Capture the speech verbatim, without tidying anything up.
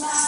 Bye.